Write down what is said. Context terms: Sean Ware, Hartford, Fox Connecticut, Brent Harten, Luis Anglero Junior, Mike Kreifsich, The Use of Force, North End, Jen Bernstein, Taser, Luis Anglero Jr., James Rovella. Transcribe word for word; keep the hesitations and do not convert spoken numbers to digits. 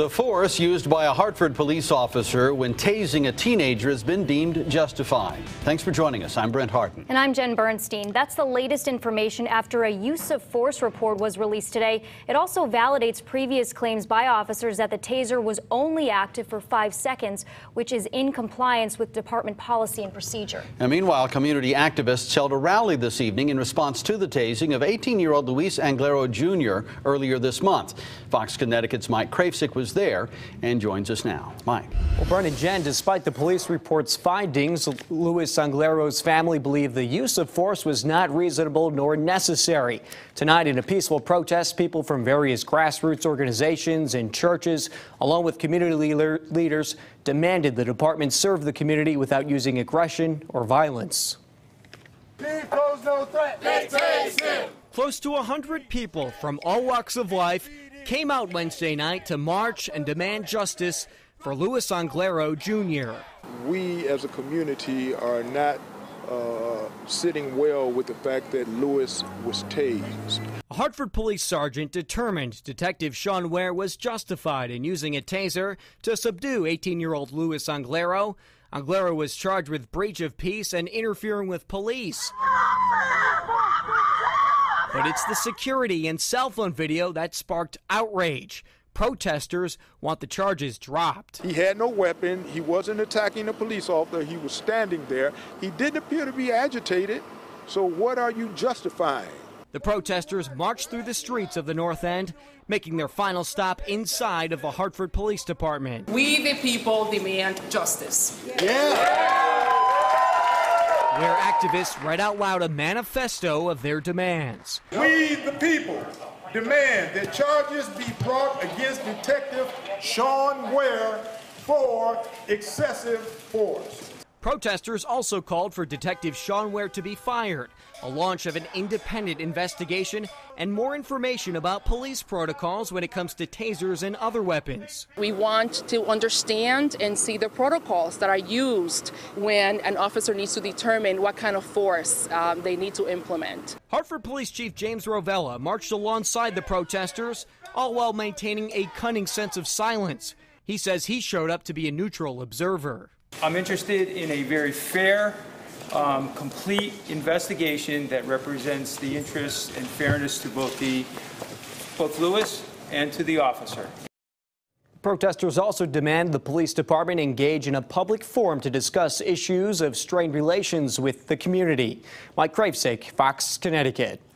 The force used by a Hartford police officer when tasing a teenager has been deemed justified. Thanks for joining us. I'm Brent Harten. And I'm Jen Bernstein. That's the latest information after a use of force report was released today. It also validates previous claims by officers that the taser was only active for five seconds, which is in compliance with department policy and procedure. And meanwhile, community activists held a rally this evening in response to the tasing of eighteen-year-old Luis Anglero Junior earlier this month. Fox Connecticut's Mike Kreifsich was there and joins us now. Mike. Well, Brent and Jen, despite the police report's findings, Luis Anglero's family believe the use of force was not reasonable nor necessary. Tonight, in a peaceful protest, people from various grassroots organizations and churches, along with community leader leaders, demanded the department serve the community without using aggression or violence. They pose no threat. They taste it. Close to one hundred people from all walks of life came out Wednesday night to march and demand justice for Luis Anglero Junior We as a community are not uh, sitting well with the fact that Luis was tased. A Hartford police sergeant determined Detective Sean Ware was justified in using a taser to subdue eighteen-year-old Luis Anglero. Anglero was charged with breach of peace and interfering with police. But it's the security and cell phone video that sparked outrage. Protesters want the charges dropped. He had no weapon. He wasn't attacking a police officer. He was standing there. He didn't appear to be agitated. So what are you justifying? The protesters marched through the streets of the North End, making their final stop inside of the Hartford Police Department. We, the people, demand justice. Yeah. Yeah. Where activists read out loud a manifesto of their demands. We, the people, demand that charges be brought against Detective Sean Ware for excessive force. Protesters also called for Detective Sean Ware to be fired, a launch of an independent investigation, and more information about police protocols when it comes to tasers and other weapons. We want to understand and see the protocols that are used when an officer needs to determine what kind of force um, they need to implement. Hartford Police Chief James Rovella marched alongside the protesters, all while maintaining a cunning sense of silence. He says he showed up to be a neutral observer. I'm interested in a very fair, um, complete investigation that represents the interests and fairness to both the both Luis and to the officer. Protesters also demand the police department engage in a public forum to discuss issues of strained relations with the community. Mike Kreifsich, Fox Connecticut.